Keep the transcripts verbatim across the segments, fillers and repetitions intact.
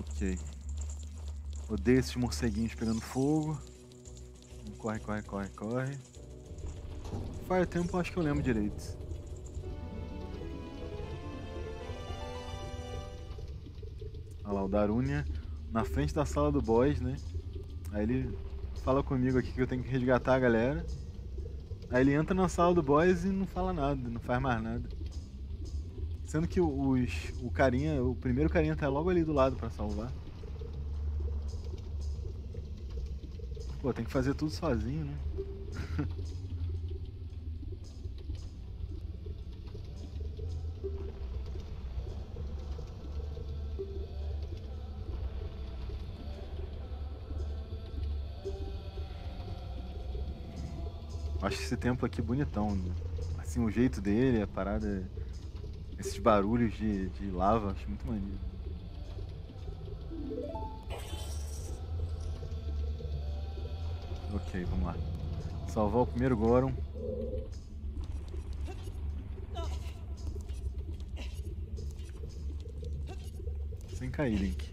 Ok. Odeio esses morceguinhos pegando fogo. Corre, corre, corre, corre. Fire Temple acho que eu lembro direito. Olha lá, o Darunia na frente da sala do boss, né? Aí ele fala comigo aqui que eu tenho que resgatar a galera. Aí ele entra na sala do boss e não fala nada, não faz mais nada. Sendo que os, o carinha, o primeiro carinha tá logo ali do lado pra salvar. Pô, tem que fazer tudo sozinho, né? Acho esse templo aqui bonitão, né? Assim, o jeito dele, a parada, esses barulhos de, de lava, acho muito maneiro. Ok, vamos lá. Salvar o primeiro Goron. Sem cair, Link.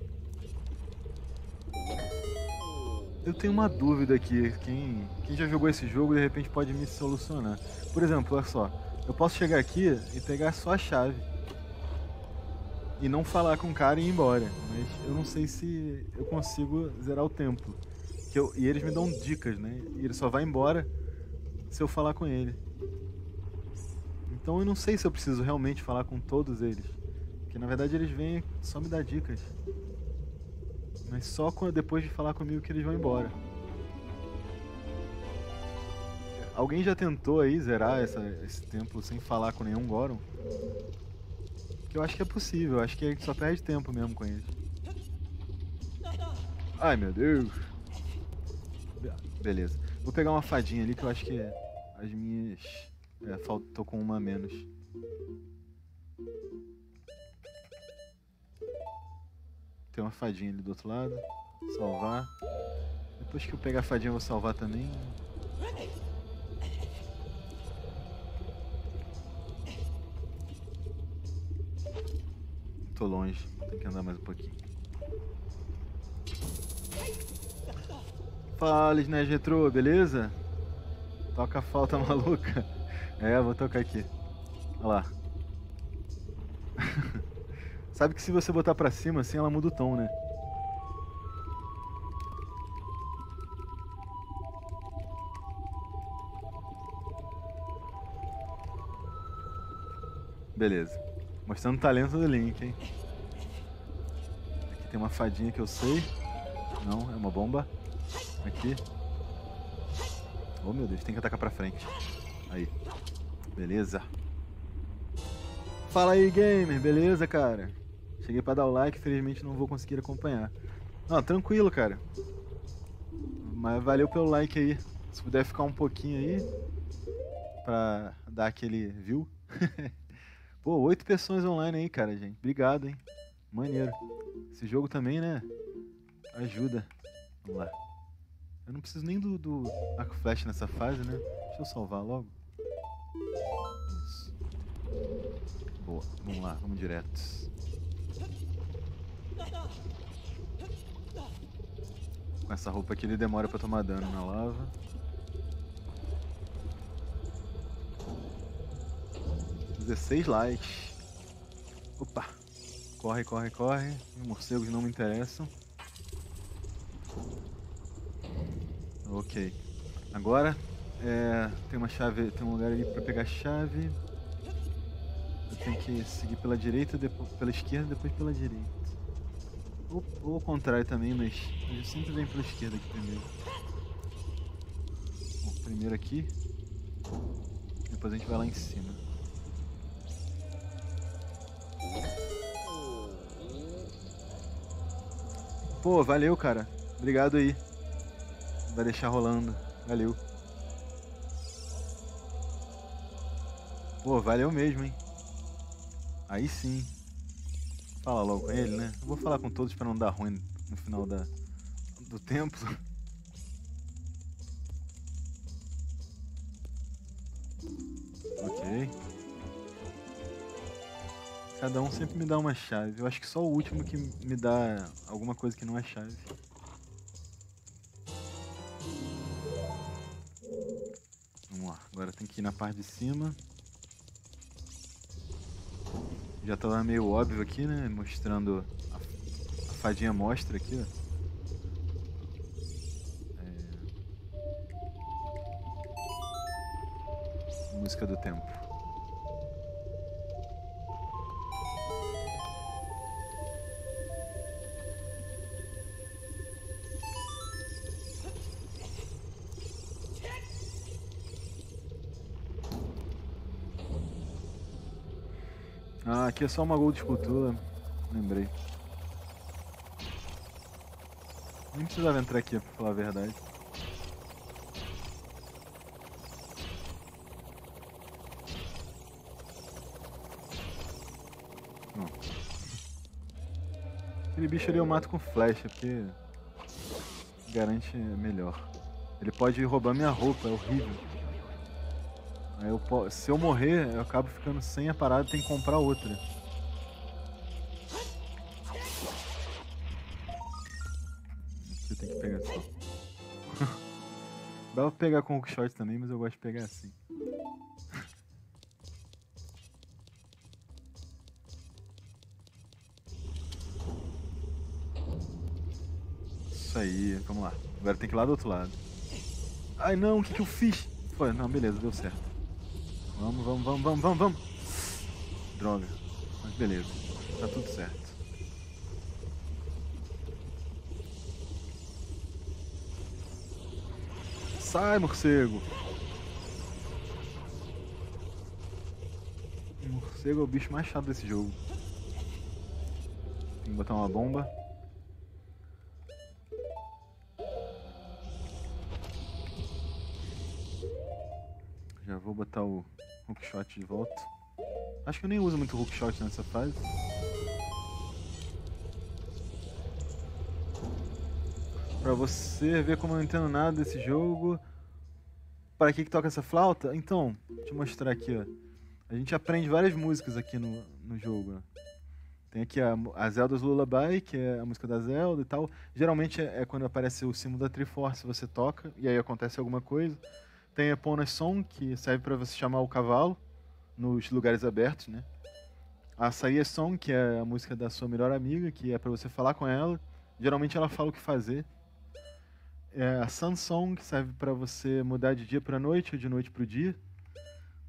Eu tenho uma dúvida aqui, quem, quem já jogou esse jogo de repente pode me solucionar. Por exemplo, olha só, eu posso chegar aqui e pegar só a chave e não falar com o cara e ir embora, mas eu não sei se eu consigo zerar o tempo. Que eu, e eles me dão dicas, né? E ele só vai embora se eu falar com ele. Então eu não sei se eu preciso realmente falar com todos eles, porque na verdade eles vêm só me dar dicas. Mas só depois de falar comigo que eles vão embora. Alguém já tentou aí zerar essa, esse templo sem falar com nenhum Goron? Que eu acho que é possível, eu acho que a gente só perde tempo mesmo com isso. Ai meu Deus! Beleza. Vou pegar uma fadinha ali que eu acho que as minhas... É, tô com uma a menos. Tem uma fadinha ali do outro lado. Salvar. Depois que eu pegar a fadinha eu vou salvar também. Tô longe. Tem que andar mais um pouquinho. Fala, Snes Retro, beleza? Toca a falta maluca. É, vou tocar aqui. Olha lá. Sabe que se você botar pra cima, assim, ela muda o tom, né? Beleza. Mostrando o talento do Link, hein? Aqui tem uma fadinha que eu sei. Não, é uma bomba. Aqui. Oh, meu Deus, tem que atacar pra frente. Aí. Beleza. Fala aí, gamer. Beleza, cara? Cheguei pra dar o like, felizmente não vou conseguir acompanhar. Não, tranquilo, cara. Mas valeu pelo like aí. Se puder ficar um pouquinho aí, pra dar aquele view. Pô, oito pessoas online aí, cara, gente. Obrigado, hein. Maneiro. Esse jogo também, né? Ajuda. Vamos lá. Eu não preciso nem do, do arco flash nessa fase, né? Deixa eu salvar logo. Isso. Boa. Vamos lá, vamos direto. Com essa roupa aqui ele demora pra tomar dano na lava. dezesseis likes. Opa! Corre, corre, corre. Os morcegos não me interessam. Ok. Agora é, tem uma chave. Tem um lugar ali pra pegar a chave. Eu tenho que seguir pela direita, depois pela esquerda, depois pela direita. Ou, ou ao contrário também, mas eu sempre venho pela esquerda aqui primeiro. Bom, primeiro aqui, depois a gente vai lá em cima. Pô, valeu, cara. Obrigado aí. Vai deixar rolando. Valeu. Pô, valeu mesmo, hein. Aí sim. Fala logo com ele, né? Eu vou falar com todos pra não dar ruim no final da, do tempo. Ok. Cada um sempre me dá uma chave. Eu acho que só o último que me dá alguma coisa que não é chave. Vamos lá, agora tem que ir na parte de cima. Já tava meio óbvio aqui, né? Mostrando... A, a fadinha mostra aqui, ó. É... Música do tempo. Ah, aqui é só uma gold escultura, lembrei. Nem precisava entrar aqui, pra falar a verdade. Não. Aquele bicho ali eu mato com flecha, porque garante melhor. Ele pode roubar minha roupa, é horrível. Eu, se eu morrer, eu acabo ficando sem a parada e tenho que comprar outra. Aqui eu tenho que pegar assim. Dá pra pegar com o Hookshot também, mas eu gosto de pegar assim. Isso aí, vamos lá. Agora tem que ir lá do outro lado. Ai não, o que, que eu fiz? Foi, não, beleza, deu certo. Vamos, vamos, vamos, vamos, vamos, vamos. Droga. Mas beleza. Tá tudo certo. Sai, morcego. O morcego é o bicho mais chato desse jogo. Tem que botar uma bomba. Já vou botar o Hookshot de volta. Acho que eu nem uso muito Hookshot nessa fase. Pra você ver como eu não entendo nada desse jogo. Pra que que toca essa flauta? Então, deixa eu mostrar aqui, ó. A gente aprende várias músicas aqui no, no jogo. Tem aqui a, a Zelda's Lullaby, que é a música da Zelda e tal. Geralmente é, é quando aparece o símbolo da Triforce, você toca e aí acontece alguma coisa. Tem a Pona Song, que serve para você chamar o cavalo nos lugares abertos, né? A Saria Song, que é a música da sua melhor amiga, que é para você falar com ela. Geralmente ela fala o que fazer. É a Sun Song, que serve para você mudar de dia para noite ou de noite para o dia.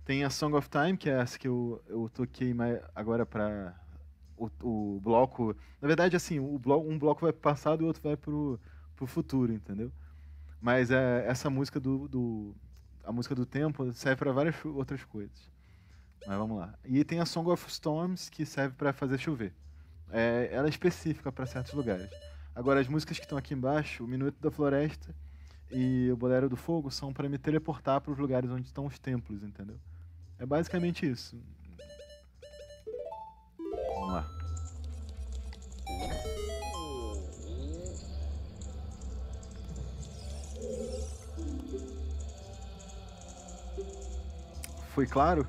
Tem a Song of Time, que é essa que eu, eu toquei mais agora para o, o bloco... Na verdade, assim, o bloco, um bloco vai para o passado e o outro vai para o futuro, entendeu? Mas é essa música do... do a música do tempo serve para várias outras coisas. Mas vamos lá. E tem a Song of Storms, que serve para fazer chover. É, ela é específica para certos lugares. Agora, as músicas que estão aqui embaixo, o Minueto da Floresta e o Bolero do Fogo, são para me teleportar para os lugares onde estão os templos, entendeu? É basicamente isso. Vamos lá. Foi claro?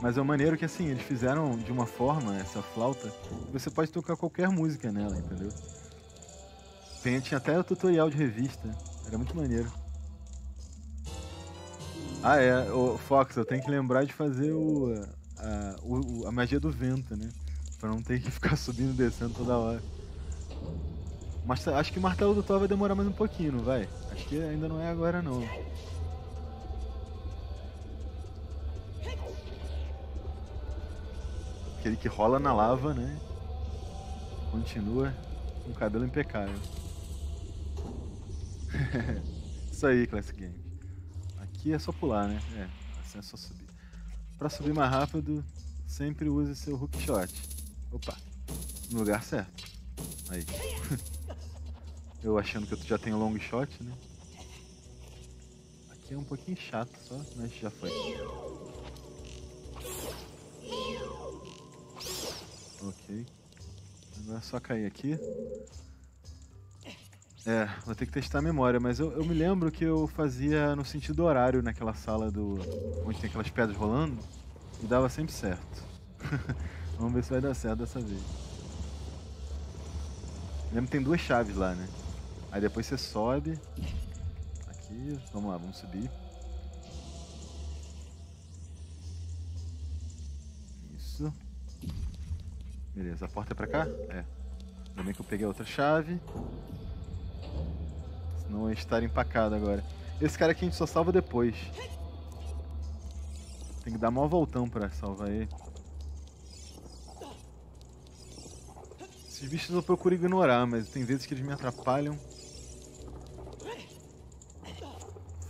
Mas é o maneiro que assim, eles fizeram de uma forma, essa flauta, que você pode tocar qualquer música nela, entendeu? Tem, tinha até o tutorial de revista, era muito maneiro. Ah é, o Fox, eu tenho que lembrar de fazer o a, o, a magia do vento, né? Pra não ter que ficar subindo e descendo toda hora. Mas acho que o martelo do Thor vai demorar mais um pouquinho, não vai? Acho que ainda não é agora, não. Aquele que rola na lava, né? Continua com o cabelo impecável. Isso aí, Classic Games. Aqui é só pular, né? É, assim é só subir. Pra subir mais rápido, sempre use seu hookshot. Opa, no lugar certo. Aí. Eu achando que eu já tenho long shot, né? Aqui é um pouquinho chato só, mas já foi. Ok. Agora é só cair aqui. É, vou ter que testar a memória, mas eu, eu me lembro que eu fazia no sentido horário naquela sala do onde tem aquelas pedras rolando e dava sempre certo. Vamos ver se vai dar certo dessa vez. Eu lembro que tem duas chaves lá, né? Aí depois você sobe. Aqui, vamos lá, vamos subir. Isso. Beleza, a porta é pra cá? É. Ainda bem que eu peguei a outra chave. Senão eu ia estar empacado agora. Esse cara aqui a gente só salva depois. Tem que dar mó voltão pra salvar ele. Esses bichos eu procuro ignorar, mas tem vezes que eles me atrapalham.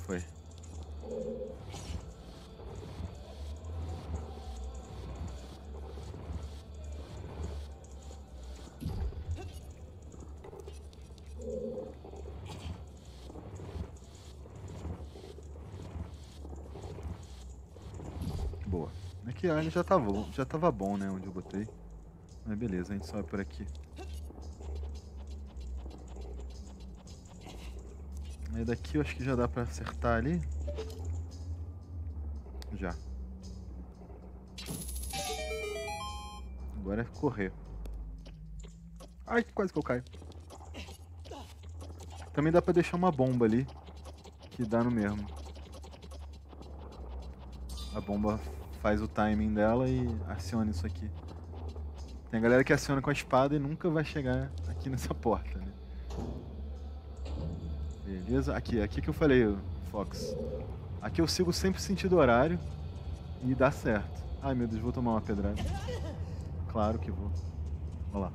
Foi. Boa. Aqui a área já tava, já tava bom, né, onde eu botei. Mas beleza, a gente sobe por aqui. Aí daqui eu acho que já dá pra acertar ali. Já. Agora é correr. Ai, quase que eu caio. Também dá pra deixar uma bomba ali, que dá no mesmo. A bomba faz o timing dela e aciona isso aqui. Tem a galera que aciona com a espada e nunca vai chegar aqui nessa porta, né? Beleza? Aqui, aqui que eu falei, Fox. Aqui eu sigo sempre o sentido horário e dá certo. Ai meu Deus, vou tomar uma pedrada. Claro que vou. Olha lá.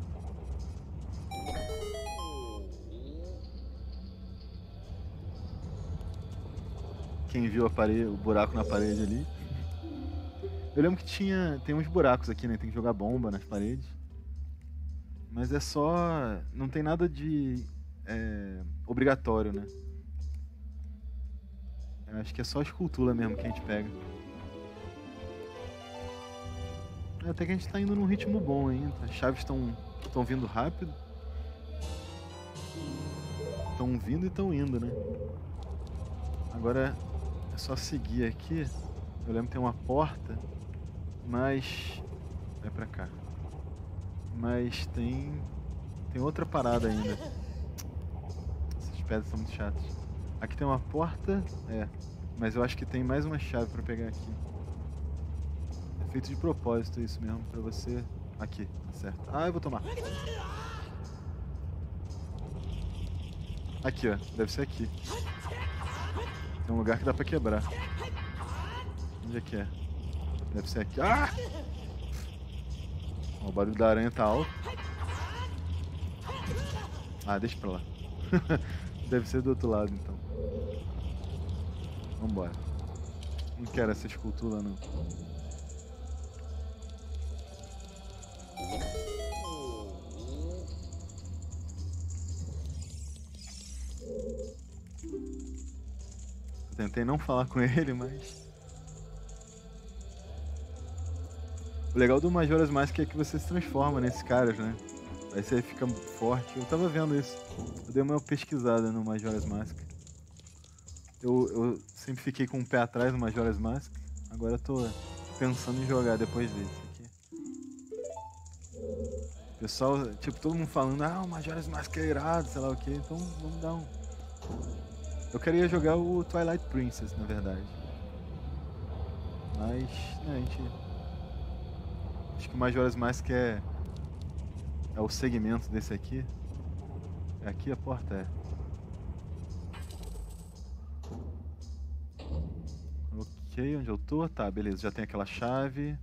Quem viu a parede, o buraco na parede ali. Eu lembro que tinha, tem uns buracos aqui, né? Tem que jogar bomba nas paredes. Mas é só... Não tem nada de... É, obrigatório, né? Eu acho que é só a escultura mesmo que a gente pega. Até que a gente tá indo num ritmo bom ainda. As chaves estão estão vindo rápido. Estão vindo e estão indo, né? Agora é só seguir aqui. Eu lembro que tem uma porta... Mas... É pra cá. Mas tem... Tem outra parada ainda. Essas pedras são muito chatas. Aqui tem uma porta... É. Mas eu acho que tem mais uma chave pra pegar aqui. É feito de propósito isso mesmo. Pra você... Aqui. Certo. Ah, eu vou tomar. Aqui, ó. Deve ser aqui. Tem um lugar que dá pra quebrar. Onde é que é? Deve ser aqui. Ah! O barulho da aranha tá alto. Ah, deixa pra lá. Deve ser do outro lado, então. Vambora. Não quero essa escultura, não. Eu tentei não falar com ele, mas... O legal do Majora's Mask é que você se transforma nesses caras, né? Aí você fica forte. Eu tava vendo isso. Eu dei uma pesquisada no Majora's Mask. Eu, eu sempre fiquei com o pé atrás no Majora's Mask. Agora eu tô pensando em jogar depois desse aqui. Pessoal, tipo, todo mundo falando, ah, o Majora's Mask é irado, sei lá o que. Então vamos dar um... Eu queria jogar o Twilight Princess, na verdade. Mas, né, a gente... Acho que o Majora's Mask é, é o segmento desse aqui. É aqui a porta, é. Ok, onde eu tô? Tá, beleza, já tem aquela chave.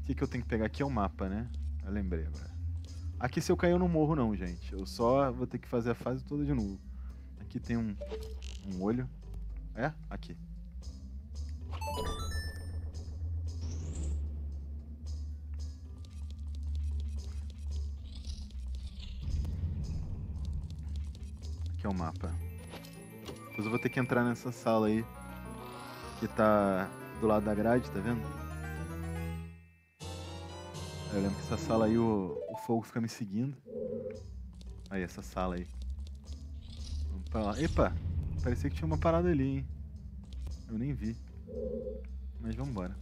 O que, que eu tenho que pegar aqui é o mapa, né? Eu lembrei agora. Aqui se eu cair eu não morro não, gente. Eu só vou ter que fazer a fase toda de novo. Aqui tem um, um olho. É? Aqui. É o mapa. Depois eu vou ter que entrar nessa sala aí que tá do lado da grade, tá vendo? Eu lembro que essa sala aí o, o fogo fica me seguindo. Aí essa sala aí. pra lá. Epa, parecia que tinha uma parada ali, hein. Eu nem vi. Mas vambora.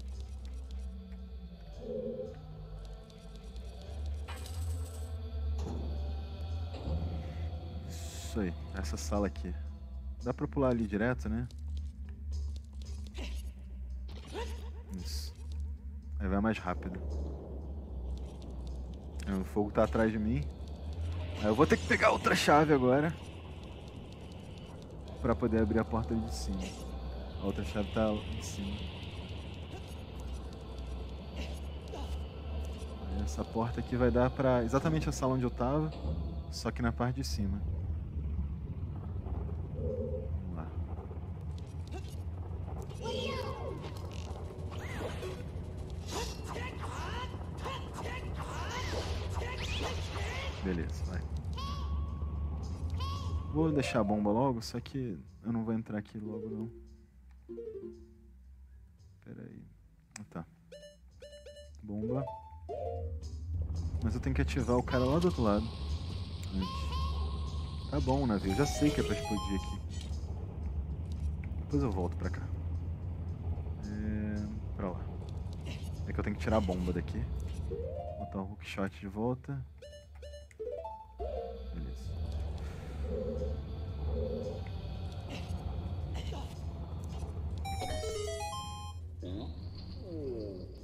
Isso aí, essa sala aqui. Dá pra pular ali direto, né? Isso. Aí vai mais rápido. O fogo tá atrás de mim. Aí eu vou ter que pegar outra chave agora pra poder abrir a porta ali de cima. A outra chave tá em cima. Aí essa porta aqui vai dar pra exatamente a sala onde eu tava, só que na parte de cima. Beleza, vai. Vou deixar a bomba logo, só que eu não vou entrar aqui logo não. Pera aí. Ah, tá. Bomba. Mas eu tenho que ativar o cara lá do outro lado. Antes. Tá bom, navio. Já sei que é pra explodir aqui. Depois eu volto pra cá. É... pra lá. É que eu tenho que tirar a bomba daqui. Botar o hookshot de volta.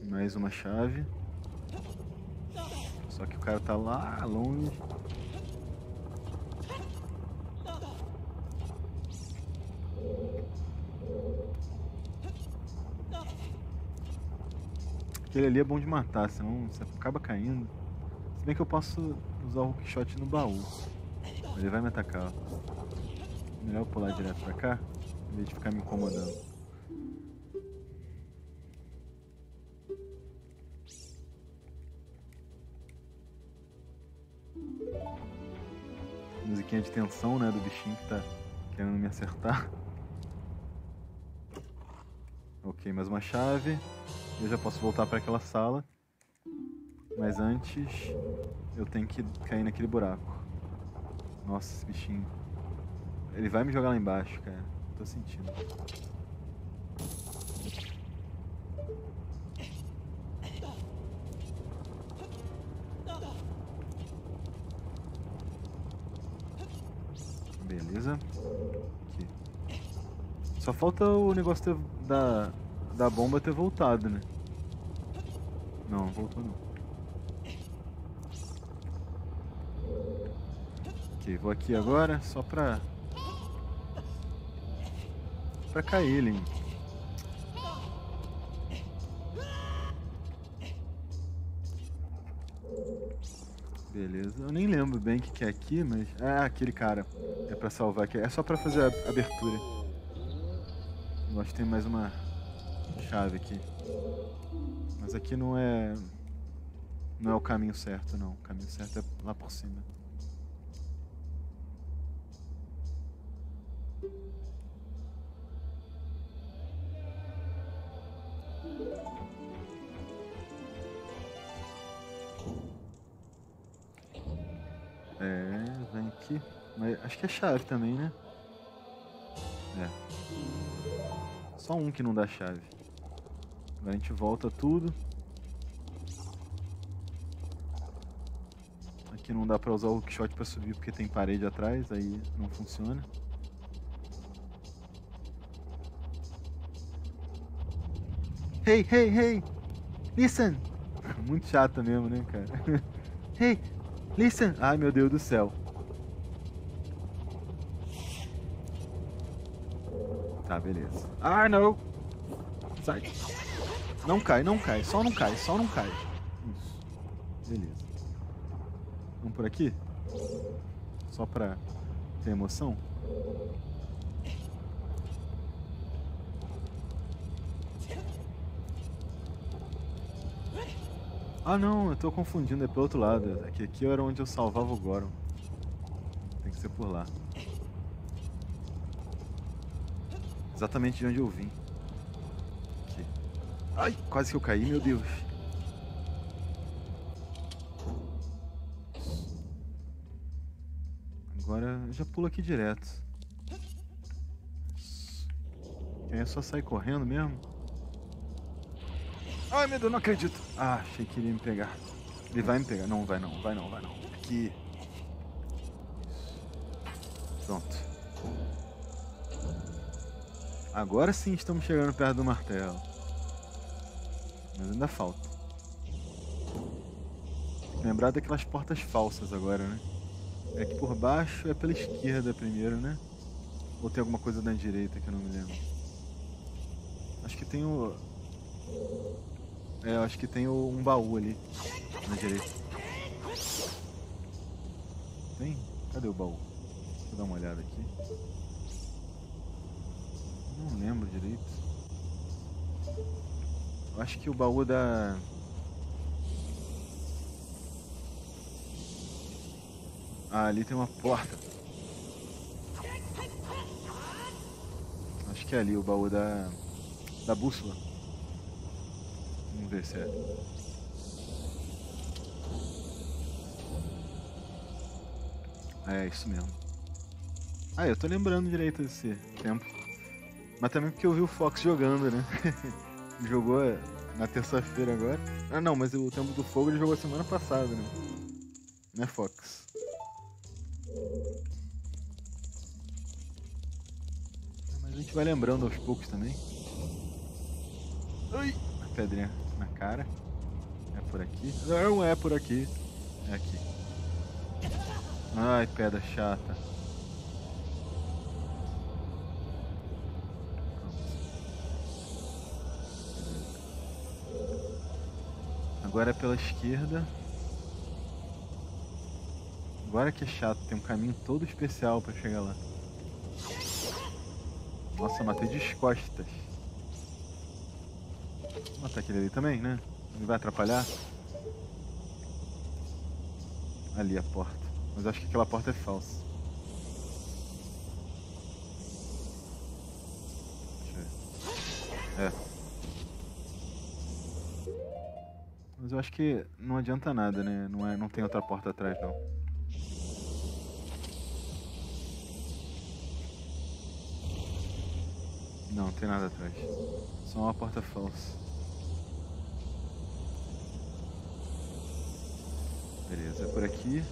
Mais uma chave. Só que o cara tá lá longe. Aquele ali é bom de matar, senão você acaba caindo. Se bem que eu posso usar o hookshot no baú. Ele vai me atacar, ó. Melhor eu pular direto pra cá, em vez de ficar me incomodando. Musiquinha de tensão, né, do bichinho que tá querendo me acertar. Ok, mais uma chave. Eu já posso voltar pra aquela sala. Mas antes, eu tenho que cair naquele buraco. Nossa, esse bichinho. Ele vai me jogar lá embaixo, cara. Tô sentindo. Beleza. Aqui. Só falta o negócio ter, da, da bomba ter voltado, né? Não, não voltou não. Vou aqui agora só pra pra cair, Link. Beleza, eu nem lembro bem o que, que é aqui, mas... ah, aquele cara. É pra salvar aqui. É só pra fazer a abertura. Eu acho que tem mais uma chave aqui. Mas aqui não é... não é o caminho certo, não. O caminho certo é lá por cima. É, vem aqui. Mas acho que é chave também, né? É. Só um que não dá chave. Agora a gente volta tudo. Aqui não dá pra usar o hookshot pra subir porque tem parede atrás, aí não funciona. Hey, hey, hey! Listen! Muito chata mesmo, né, cara? Hey! Listen! Ai, meu Deus do céu. Tá, beleza. Ah, não! Sai. Não cai, não cai. Só não cai, só não cai. Isso. Beleza. Vamos por aqui? Só pra ter emoção? Ah não, eu tô confundindo, é pro outro lado. Aqui, aqui era onde eu salvava o Goron. Tem que ser por lá. Exatamente de onde eu vim. Aqui. Ai, quase que eu caí, meu Deus. Agora eu já pulo aqui direto. Aí é só sair correndo mesmo. Ai, meu Deus, não acredito. Ah, achei que ele ia me pegar. Ele vai me pegar. Não, vai não, vai não, vai não. Aqui. Pronto. Agora sim estamos chegando perto do martelo. Mas ainda falta. Tem que lembrar daquelas portas falsas agora, né? É aqui por baixo, é pela esquerda primeiro, né? Ou tem alguma coisa da direita que eu não me lembro. Acho que tem o... É, acho que tem o... um baú ali. Na direita. Tem? Cadê o baú? Deixa eu dar uma olhada aqui. Não lembro direito. Eu acho que o baú da... Ah, ali tem uma porta. Acho que é ali o baú da... da bússola. Vamos ver se é. É, isso mesmo. Ah, eu tô lembrando direito desse tempo. Mas também porque eu vi o Fox jogando, né? Jogou na terça-feira agora. Ah, não, mas o Tempo do Fogo ele jogou semana passada, né? Né, Fox? Mas a gente vai lembrando aos poucos também. Ai! A pedrinha na cara. É por aqui. Não é por aqui. É aqui. Ai, pedra chata. Agora é pela esquerda. Agora que é chato, tem um caminho todo especial pra chegar lá. Nossa, matei de costas. Vou matar aquele ali também, né? Não vai atrapalhar. Ali a porta. Mas acho que aquela porta é falsa. Deixa eu ver. É. Mas eu acho que não adianta nada, né? Não, é, não tem outra porta atrás, não. Não, não tem nada atrás. Só uma porta falsa. Beleza, é por aqui.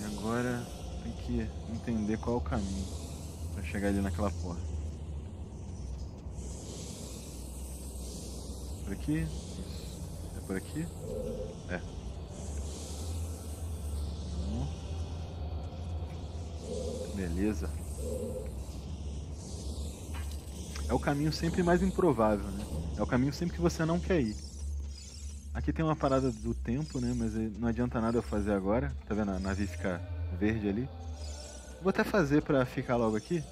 E agora tem que entender qual é o caminho pra chegar ali naquela porta. Por aqui? Isso. É por aqui? É. Beleza. É o caminho sempre mais improvável, né? É o caminho sempre que você não quer ir. Aqui tem uma parada do tempo, né? Mas não adianta nada eu fazer agora. Tá vendo? A Navi fica verde ali. Vou até fazer pra ficar logo aqui.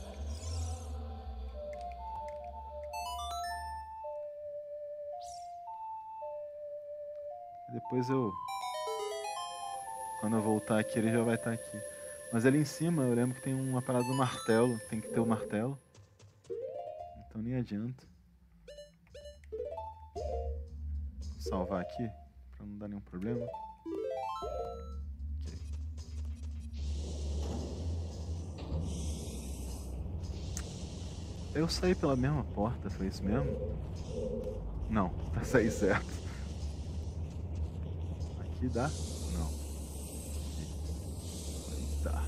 Depois eu... Quando eu voltar aqui, ele já vai estar aqui. Mas ali em cima, eu lembro que tem uma parada do martelo. Tem que ter o martelo. Então nem adianta. Vou salvar aqui, pra não dar nenhum problema. Okay. Eu saí pela mesma porta, foi isso mesmo? Não, tá saindo certo. Aqui dá? Não. Aqui. Aí tá.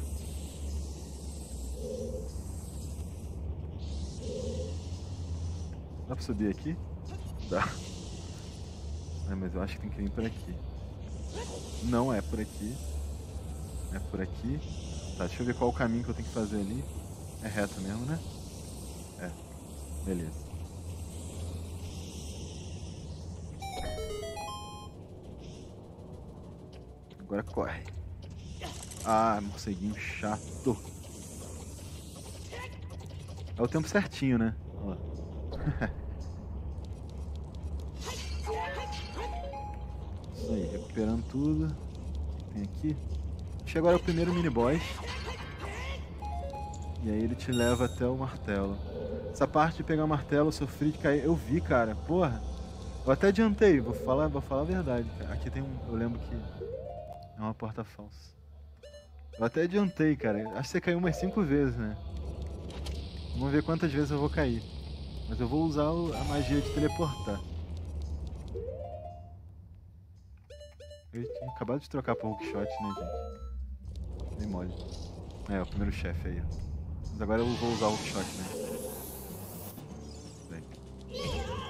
Dá pra subir aqui? Dá. É, mas eu acho que tem que vir por aqui. Não é por aqui. É por aqui. Tá, deixa eu ver qual o caminho que eu tenho que fazer ali. É reto mesmo, né? É. Beleza. Agora corre. Ah, morceguinho chato. É o tempo certinho, né? Ó. Isso aí, recuperando tudo. Tem aqui. Acho que agora é o primeiro mini-boss. E aí ele te leva até o martelo. Essa parte de pegar o martelo, eu sofri de cair. Eu vi, cara, porra. Eu até adiantei, vou falar, vou falar a verdade, cara. Aqui tem um, eu lembro que é uma porta falsa. Eu até adiantei, cara. Acho que você caiu umas cinco vezes, né? Vamos ver quantas vezes eu vou cair. Mas eu vou usar a magia de teleportar. Eu tinha acabado de trocar para o Hookshot, né, gente? Nem mole. É, o primeiro chefe aí. Mas agora eu vou usar o Hookshot, né? Bem.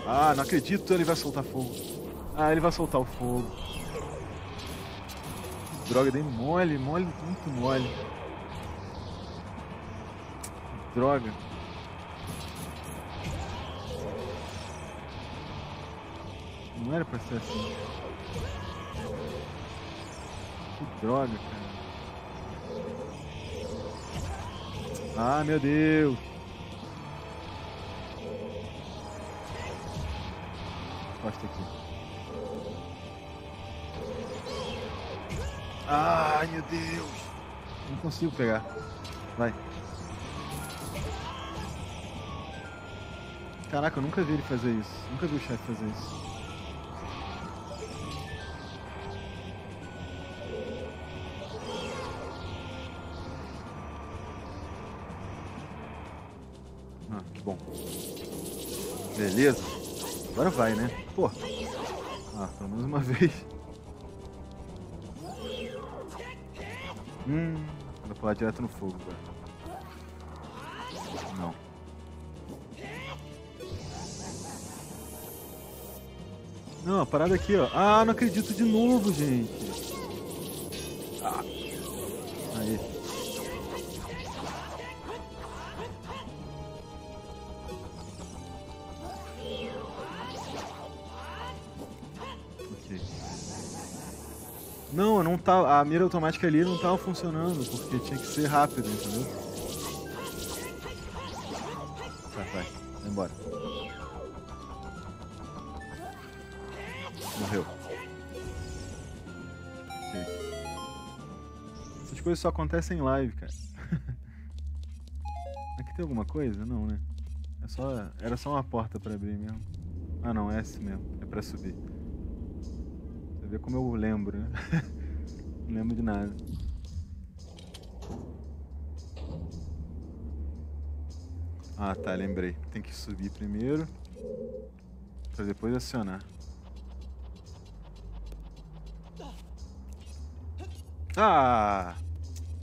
Ah, não acredito! Ele vai soltar fogo. Ah, ele vai soltar o fogo. Droga, dei mole, mole, muito mole. Droga. Não era pra ser assim. Que droga, cara. Ah, meu Deus. Encosta aqui. Ai, meu Deus. Não consigo pegar. Vai. Caraca, eu nunca vi ele fazer isso. Nunca vi o chefe fazer isso. Ah, que bom. Beleza. Agora vai, né? Pô. Ah, pelo menos uma vez. Hum, vou pular direto no fogo, velho. Não. Não, a parada aqui, ó. Ah, não acredito de novo, gente. Ah. Aí. Ok. Não, não tá, a mira automática ali não tava funcionando, porque tinha que ser rápido, entendeu? Tá, vai. Vai embora. Morreu. Okay. Essas coisas só acontecem em live, cara. Aqui tem alguma coisa? Não, né? É só... Era só uma porta pra abrir mesmo. Ah, não. É esse mesmo. É pra subir. Você vê como eu lembro, né? Não lembro de nada. Ah, tá. Lembrei. Tem que subir primeiro. Pra depois acionar. Ah,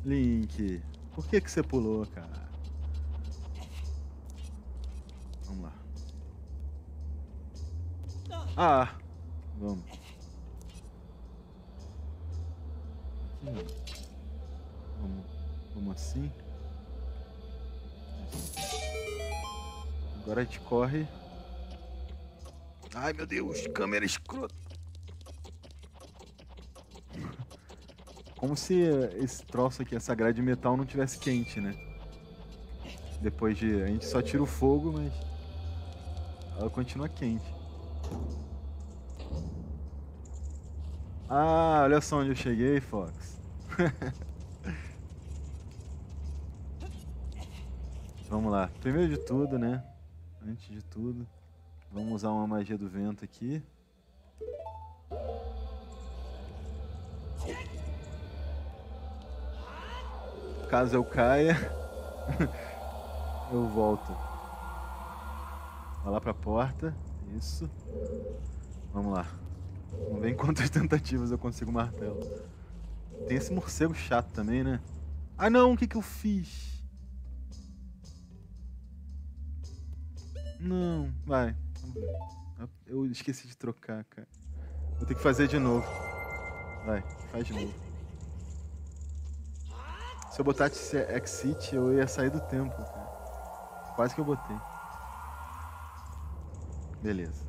Link, por que que você pulou, cara? Vamos lá. Ah, vamos. Aqui, ó. Vamos, vamos assim. Agora a gente corre. Ai, meu Deus, câmera escrota. Como se esse troço aqui, essa grade de metal, não tivesse quente, né? Depois de... A gente só tira o fogo, mas... Ela continua quente. Ah, olha só onde eu cheguei, Fox. Vamos lá. Primeiro de tudo, né? Antes de tudo. Vamos usar uma magia do vento aqui. Caso eu caia, eu volto. Vai lá pra porta. Isso. Vamos lá. Vamos ver quantas tentativas eu consigo o martelo. Tem esse morcego chato também, né? Ah, não! O que que eu fiz? Não. Vai. Eu esqueci de trocar, cara. Vou ter que fazer de novo. Vai. Faz de novo. Se eu botasse exit, eu ia sair do tempo, cara. Quase que eu botei. Beleza.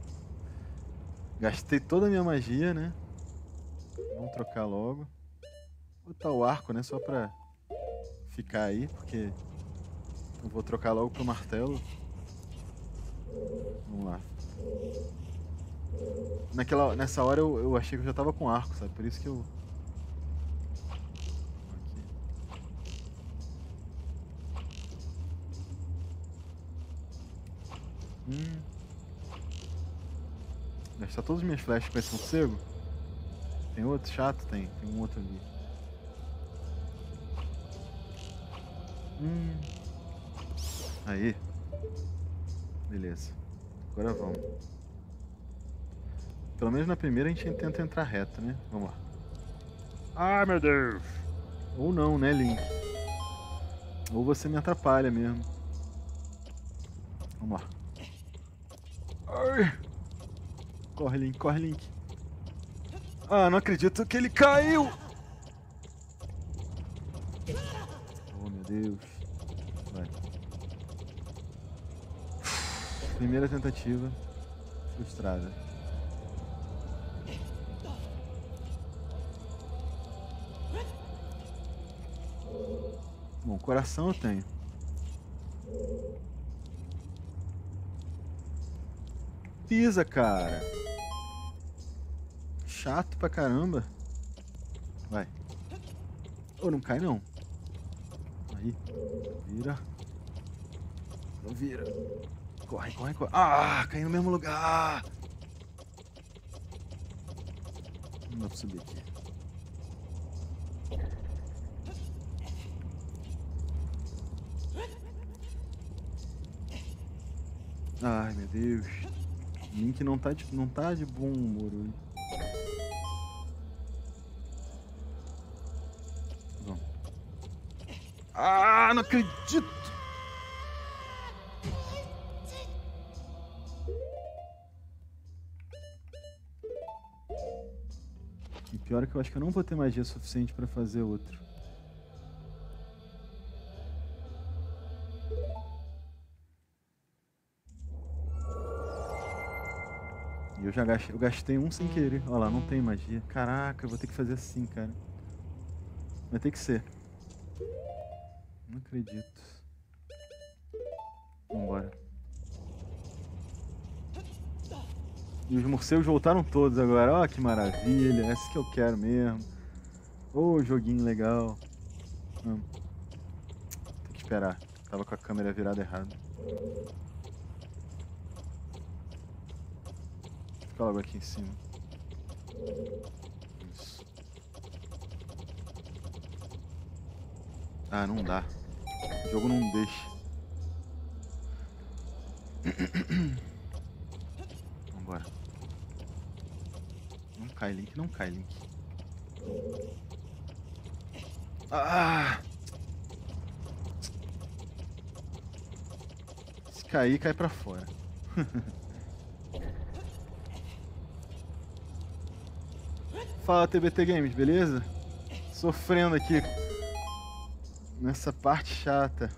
Gastei toda a minha magia, né? Vamos trocar logo. Vou botar o arco, né? Só pra ficar aí, porque eu vou trocar logo pro martelo. Vamos lá. Naquela, nessa hora eu, eu achei que eu já tava com arco, sabe? Por isso que eu... Hum. Gastar todas as minhas flechas com esse morcego? Tem outro chato? Tem. Tem um outro ali. Hum. Aí. Beleza. Agora vamos. Pelo menos na primeira a gente tenta entrar reto, né? Vamos lá. Ai, meu Deus! Ou não, né, Link? Ou você me atrapalha mesmo. Vamos lá. Ai. Corre, Link, corre, Link. Ah, não acredito que ele caiu! Oh, meu Deus. Vai. Primeira tentativa frustrada. Bom, coração eu tenho. Pisa, cara. Chato pra caramba. Vai. Oh, não cai não. Aí. Vira. Não vira. Corre, corre, corre. Ah, caiu no mesmo lugar. Não dá pra subir aqui. Ai, meu Deus. Link não tá de, não tá de bom humor, hein? Ah, não acredito! E pior é que eu acho que eu não vou ter magia suficiente pra fazer outro. E eu já gastei, eu gastei um sem querer. Olha lá, não tem magia. Caraca, eu vou ter que fazer assim, cara. Vai ter que ser. Não acredito. Vambora. E os morcegos voltaram todos agora. Ó, oh, que maravilha. Essa que eu quero mesmo. Ô, oh, joguinho legal. Hum. Tem que esperar. Tava com a câmera virada errada. Fica logo aqui em cima. Isso. Ah, não dá. O jogo não deixa. Vambora. Não cai, Link. Não cai, Link. Ah! Se cair, cai pra fora. Fala, T B T Games, beleza? Sofrendo aqui. Nessa parte chata.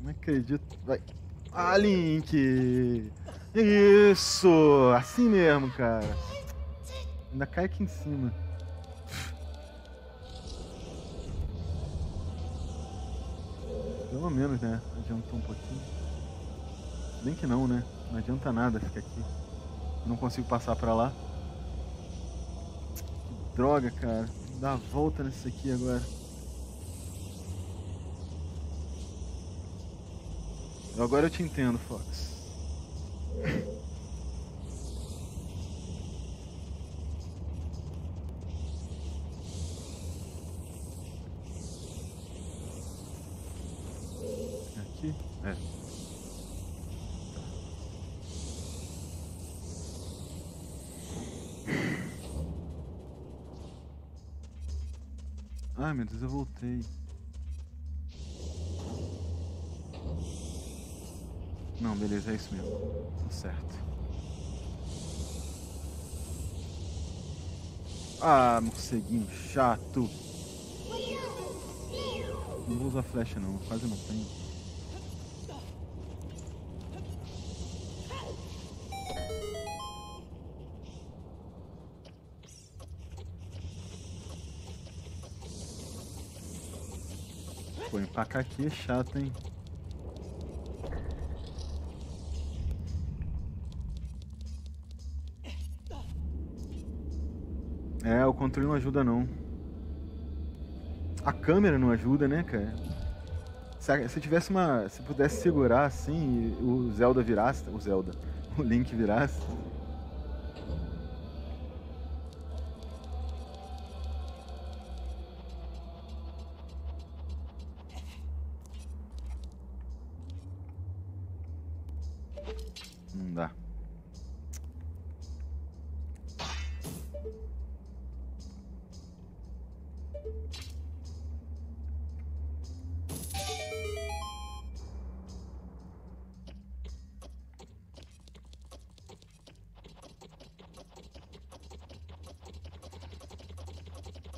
Não acredito. Vai. Ah, Link! Isso! Assim mesmo, cara. Ainda cai aqui em cima. Pelo menos, né? Adiantou um pouquinho. Bem que não, né? Não adianta nada ficar aqui. Eu não consigo passar pra lá. Que droga, cara. Dá a volta nesse aqui agora. Agora eu te entendo, Fox. Aqui? É. Ai, meu Deus, eu voltei. Não, beleza, é isso mesmo. Tá certo. Ah, morceguinho chato. Não vou usar flecha não, quase não tenho. Pô, empacar aqui é chato, hein? É, o controle não ajuda não. A câmera não ajuda, né, cara? Se, se tivesse uma... Se pudesse segurar assim e o Zelda virasse... O Zelda... O Link virasse...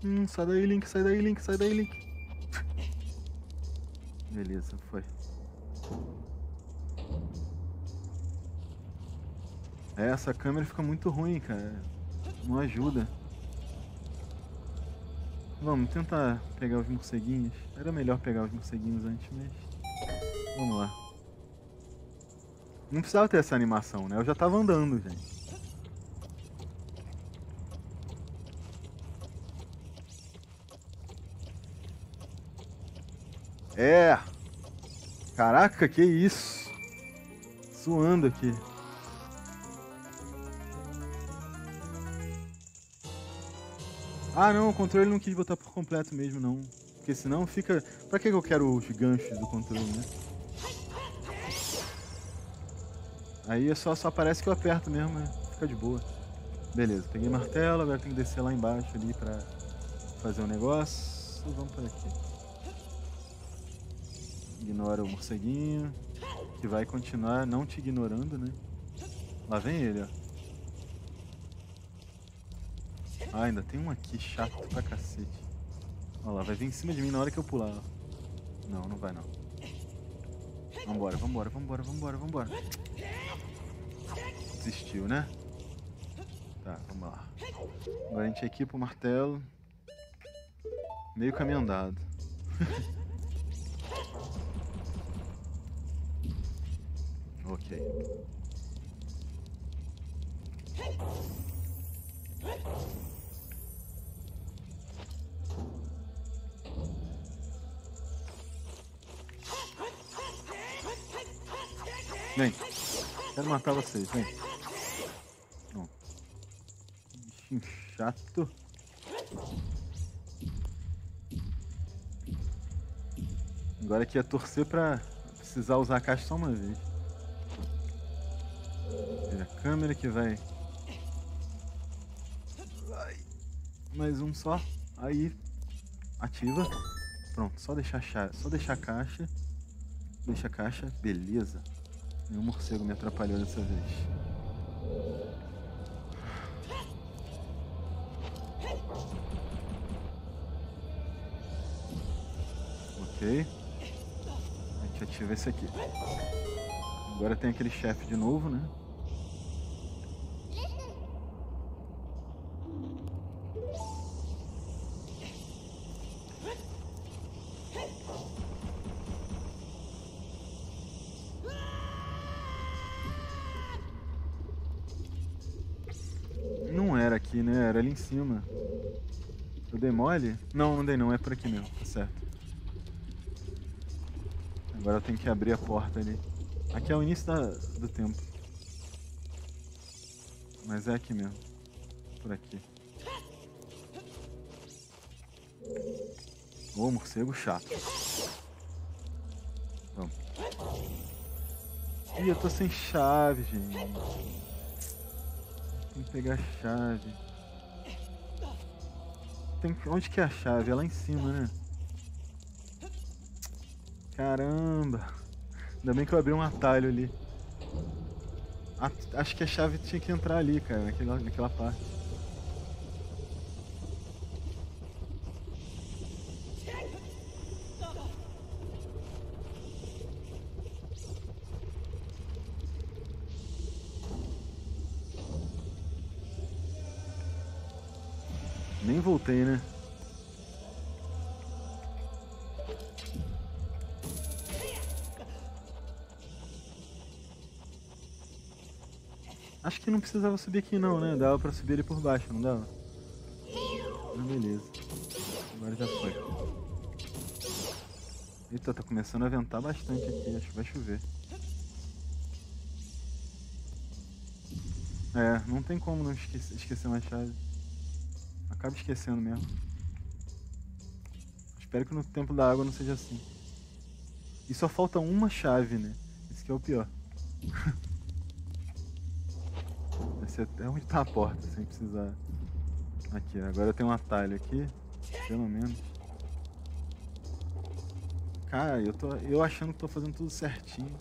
Hum, sai daí, Link, sai daí, Link, sai daí, Link. Beleza, foi. É, essa câmera fica muito ruim, cara. Não ajuda. Vamos tentar pegar os morceguinhos. Era melhor pegar os morceguinhos antes, mas... vamos lá. Não precisava ter essa animação, né? Eu já tava andando, gente. É! Caraca, que isso! Suando aqui. Ah não, o controle não quis botar por completo mesmo não. Porque senão fica... pra que eu quero os ganchos do controle, né? Aí é só, só parece que eu aperto mesmo, né? Fica de boa. Beleza, peguei martelo, agora tenho que descer lá embaixo ali pra fazer um negócio. Vamos por aqui. Ignora o morceguinho, que vai continuar não te ignorando, né? Lá vem ele, ó. Ah, ainda tem um aqui chato pra cacete. Olha lá, vai vir em cima de mim na hora que eu pular, ó. Não, não vai não. Vambora, vambora, vambora, vambora, vambora. Desistiu, né? Tá, vamos lá. Agora a gente equipa o martelo. Meio caminho andado. Ok. Vem. Quero matar vocês, vem. Bom. Bichinho chato. Agora aqui é torcer pra precisar usar a caixa só uma vez. A câmera que vai. Vai. Mais um só. Aí. Ativa. Pronto, só deixar a, só deixar a caixa. Deixa a caixa. Beleza. Nenhum morcego me atrapalhou dessa vez. Ok. A gente ativa esse aqui. Agora tem aquele chefe de novo, né? Em cima. Eu dei mole? Não, não dei não, é por aqui mesmo, tá certo. Agora eu tenho que abrir a porta ali. Aqui é o início da, do tempo. Mas é aqui mesmo. Por aqui. Ô, morcego chato. Vamos. Ih, eu tô sem chave, gente. Tem que pegar a chave. Tem, onde que é a chave? É lá em cima, né? Caramba! Ainda bem que eu abri um atalho ali. A, acho que a chave tinha que entrar ali, cara, naquela, naquela parte. Nem voltei, né? Acho que não precisava subir aqui não, né? Dava pra subir ali por baixo, não dava? Ah, beleza. Agora já foi. Eita, tá começando a ventar bastante aqui. Acho que vai chover. É, não tem como não esquecer, esquecer mais chave. Acabo esquecendo mesmo. Espero que no tempo da água não seja assim. E só falta uma chave, né? Isso que é o pior. Vai ser até onde tá a porta, sem precisar Aqui, agora tem um atalho aqui. Pelo menos. Cara, eu tô eu achando que tô fazendo tudo certinho.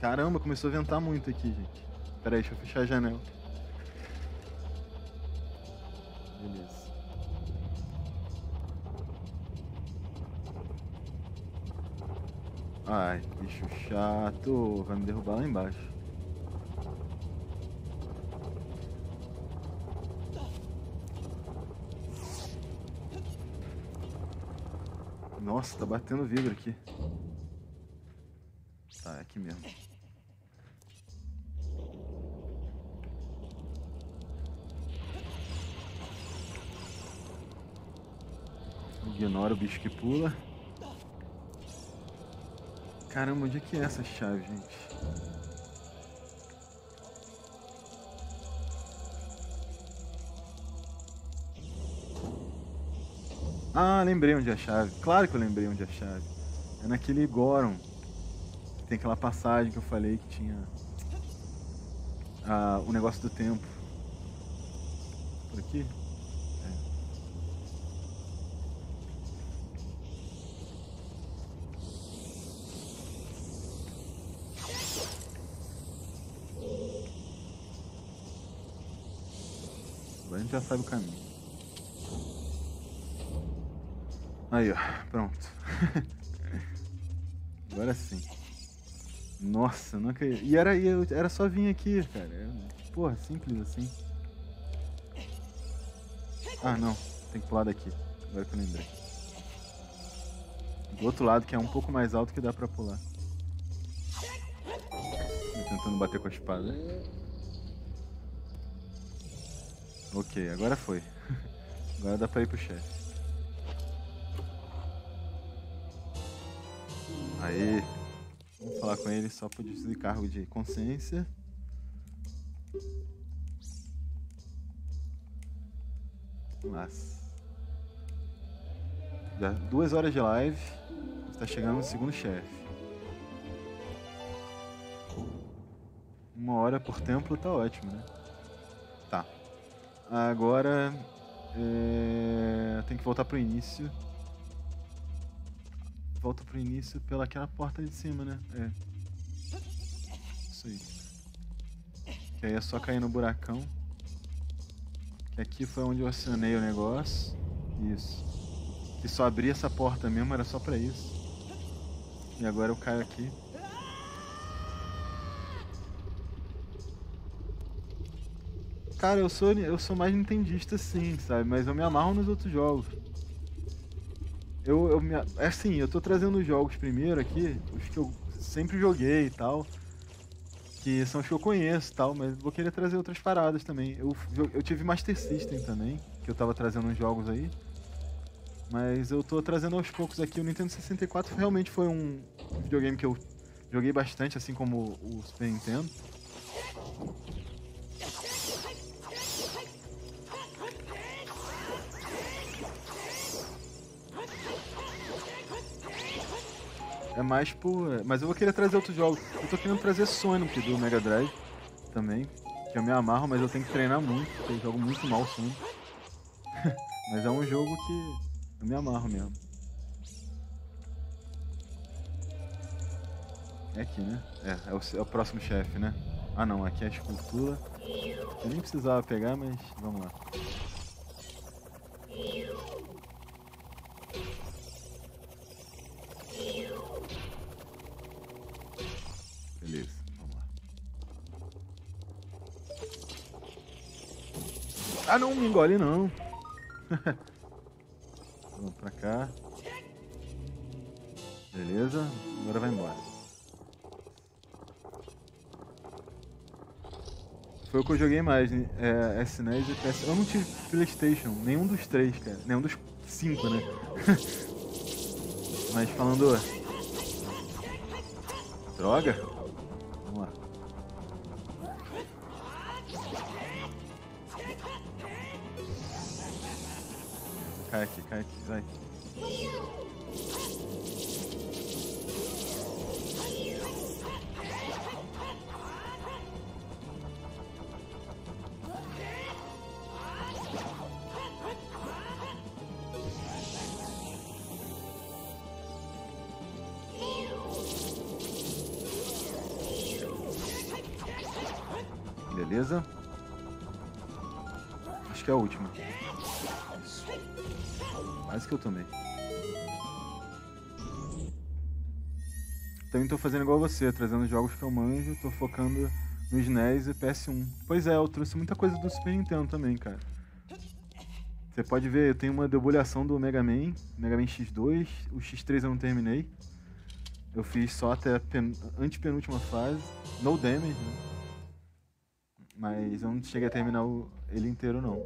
Caramba, começou a ventar muito aqui, gente. Pera aí, deixa eu fechar a janela. Beleza. Ai, bicho chato. Vai me derrubar lá embaixo. Nossa, tá batendo vidro aqui. Tá, é aqui mesmo. Ignora o bicho que pula. Caramba, onde é que é essa chave, gente? Ah, lembrei onde é a chave. Claro que eu lembrei onde é a chave. É naquele Goron. Tem aquela passagem que eu falei que tinha ah, o negócio do tempo. Por aqui? É. Agora a gente já sabe o caminho. Aí, ó, pronto. Agora sim. Nossa, nunca... E era, era só vir aqui, cara. Porra, simples assim. Ah, não. Tem que pular daqui. Agora que eu lembrei. Do outro lado, que é um pouco mais alto, que dá pra pular. Tô tentando bater com a espada. Ok, agora foi. Agora dá pra ir pro chefe. Aí, vamos falar com ele só por descargo de consciência. Mas já duas horas de live, está chegando no segundo chefe. Uma hora por templo tá ótimo, né? Tá. Agora é... tem que voltar pro início. Volta pro início pelaquela porta de cima, né? É. Isso aí. Que aí é só cair no buracão. Que aqui foi onde eu acionei o negócio. Isso. Que só abri essa porta mesmo, era só pra isso. E agora eu caio aqui. Cara, eu sou, eu sou mais nintendista sim, sabe? Mas eu me amarro nos outros jogos. Eu, eu me, assim, eu tô trazendo os jogos primeiro aqui, os que eu sempre joguei e tal, que são os que eu conheço e tal, mas vou querer trazer outras paradas também. Eu, eu tive Master System também, que eu tava trazendo uns jogos aí, mas eu tô trazendo aos poucos aqui. O Nintendo sessenta e quatro realmente foi um videogame que eu joguei bastante, assim como o Super Nintendo. É mais por... Mas eu vou querer trazer outros jogos. Eu tô querendo trazer Sonic do Mega Drive também, que eu me amarro, mas eu tenho que treinar muito, porque eu jogo muito mal Sonic. Mas é um jogo que eu me amarro mesmo. É aqui, né? É, é o, é o próximo chefe, né? Ah não, aqui é a escultura. Eu nem precisava pegar, mas vamos lá. Beleza, vamos lá. Ah não, me engole não. Vamos pra cá. Beleza, agora vai embora. Foi o que eu joguei mais, é, S N E S e P S. Eu não tive PlayStation, nenhum dos três, cara. Nenhum dos cinco, né? Mas falando... Droga! Cai aqui, cai aqui, vai. beleza? Acho que é a última. Isso. Mais que eu tomei. Também tô fazendo igual você, trazendo jogos que eu manjo, tô focando nos N E S e P S um. Pois é, eu trouxe muita coisa do Super Nintendo também, cara. Você pode ver, eu tenho uma debulhação do Mega Man, Mega Man X dois, o X três eu não terminei. Eu fiz só até a pen... antepenúltima fase, no damage, né? Mas eu não cheguei a terminar o... ele inteiro não.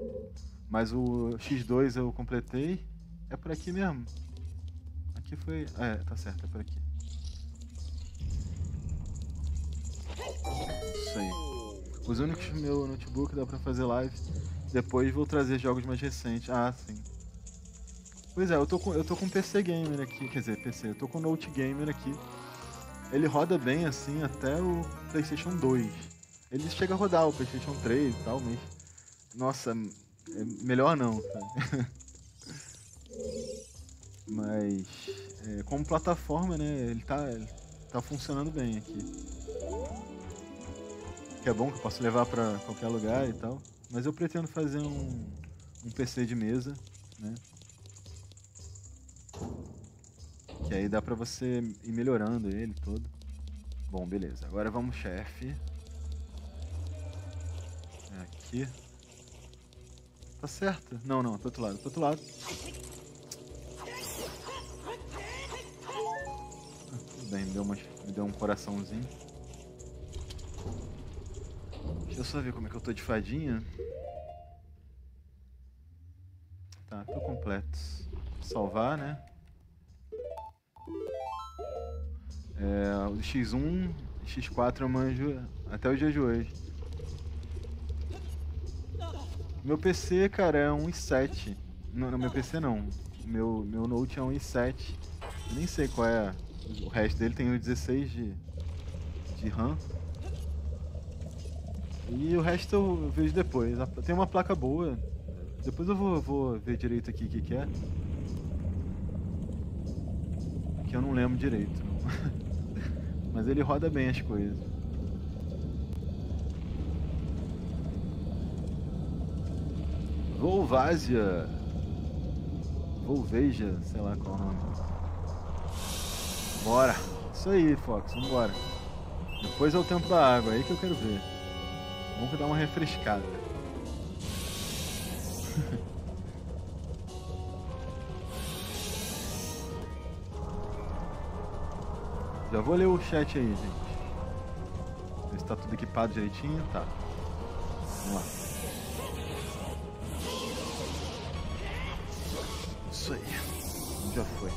Mas o X dois eu completei, é por aqui mesmo. Aqui foi... Ah, é, tá certo, é por aqui. Isso aí. Os únicos do meu notebook dá pra fazer live. Depois vou trazer jogos mais recentes. Ah, sim. Pois é, eu tô com, eu tô com P C Gamer aqui, quer dizer, P C, eu tô com Note Gamer aqui. Ele roda bem, assim, até o PlayStation dois. Ele chega a rodar o PlayStation três e tal, mas... Nossa, é melhor não, sabe? Mas... É, como plataforma, né, ele tá, ele tá funcionando bem aqui. Que é bom, que eu posso levar pra qualquer lugar e tal. Mas eu pretendo fazer um, um P C de mesa, né? Que aí dá pra você ir melhorando ele todo. Bom, beleza. Agora vamos, chefe. Aqui. Tá certo? Não, não. Pro outro lado. Pro outro lado. Ah, tudo bem. Me deu, uma, me deu um coraçãozinho. Deixa eu só ver como é que eu tô de fadinha. Tá, tô completo. Salvar, né? É, o X um, X quatro eu manjo até o dia de hoje. Meu P C, cara, é um vírgula sete. Não, não, meu P C não. Meu, meu Note é um vírgula sete. Nem sei qual é. O resto dele tem o dezesseis de, de RAM. E o resto eu vejo depois. Tem uma placa boa. Depois eu vou, vou ver direito aqui o que, que é. Que eu não lembro direito. Não. Mas ele roda bem as coisas. Volvásia. Volveja, sei lá qual é o nome. Bora. Isso aí, Fox, vambora. Depois é o tempo da água, aí que eu quero ver. Vamos dar uma refrescada. Já vou ler o chat aí, gente. Ver se tá tudo equipado direitinho. Tá. Vamos lá. Isso aí. Já foi.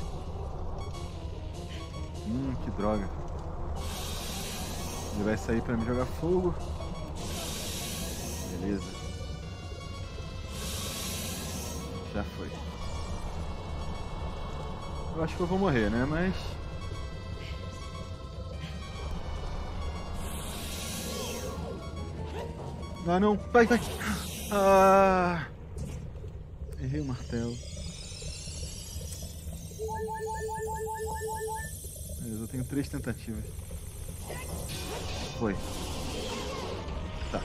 Hum, que droga. Ele vai sair pra me jogar fogo. Beleza. Já foi. Eu acho que eu vou morrer, né? Mas... Ah, não, vai, vai! Ah! Errei o martelo. Eu tenho três tentativas. Foi. Tá.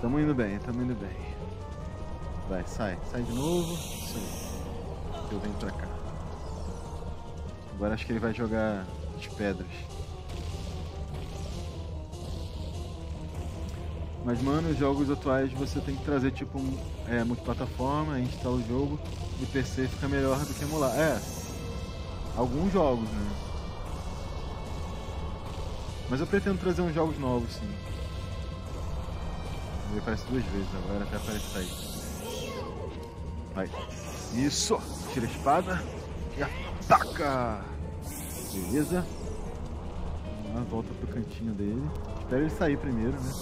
Tamo indo bem, tamo indo bem. Vai, sai, sai de novo. Isso aí. Eu venho pra cá. Agora acho que ele vai jogar as pedras. Mas, mano, os jogos atuais você tem que trazer, tipo, é, multiplataforma, instalar o jogo e P C fica melhor do que emular. É, alguns jogos, né? Mas eu pretendo trazer uns jogos novos, sim. Ele aparece duas vezes agora, até aparece sair. Vai. Isso! Tira a espada e ataca! Beleza. Vamos lá, volta pro cantinho dele. Espera ele sair primeiro, né?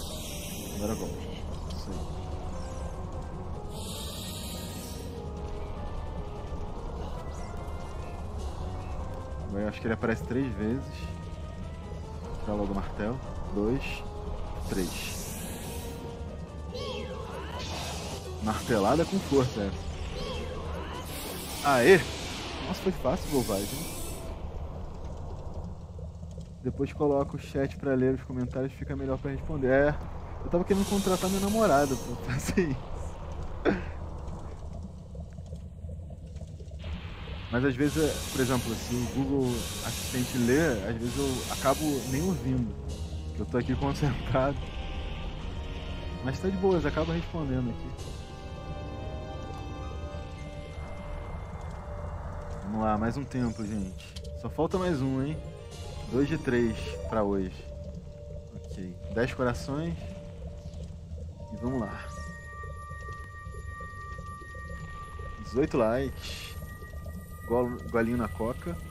Agora volta. Isso aí. Agora eu acho que ele aparece três vezes. Vou tirar logo o martelo. Dois. Três. Martelada com força essa. Aê! Nossa, foi fácil, Volvagem. Depois coloca o chat pra ler os comentários, fica melhor pra responder. É, eu tava querendo contratar minha namorada pra fazer isso. Mas às vezes, por exemplo, se o Google Assistente ler, às vezes eu acabo nem ouvindo. Eu tô aqui concentrado. Mas tá de boas, acaba respondendo aqui. Vamos lá, mais um tempo, gente. Só falta mais um, hein? dois de três pra hoje. Ok, dez corações. E vamos lá. dezoito likes. Golinho na coca.